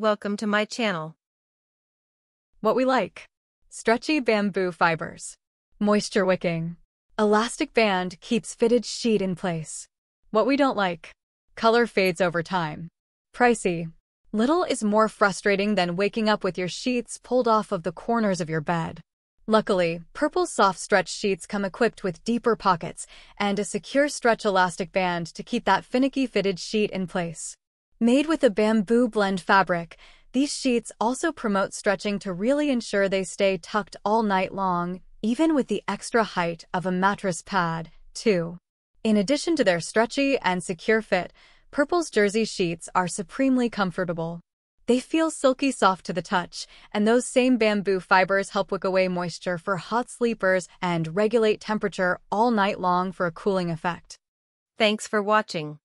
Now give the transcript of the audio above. Welcome to my channel. What we like: stretchy bamboo fibers, moisture wicking, elastic band keeps fitted sheet in place. What we don't like: color fades over time. Pricey. Little is more frustrating than waking up with your sheets pulled off of the corners of your bed. Luckily, Purple soft stretch sheets come equipped with deeper pockets and a secure stretch elastic band to keep that finicky fitted sheet in place. Made with a bamboo blend fabric, these sheets also promote stretching to really ensure they stay tucked all night long, even with the extra height of a mattress pad, too. In addition to their stretchy and secure fit, Purple's jersey sheets are supremely comfortable. They feel silky soft to the touch, and those same bamboo fibers help wick away moisture for hot sleepers and regulate temperature all night long for a cooling effect. Thanks for watching.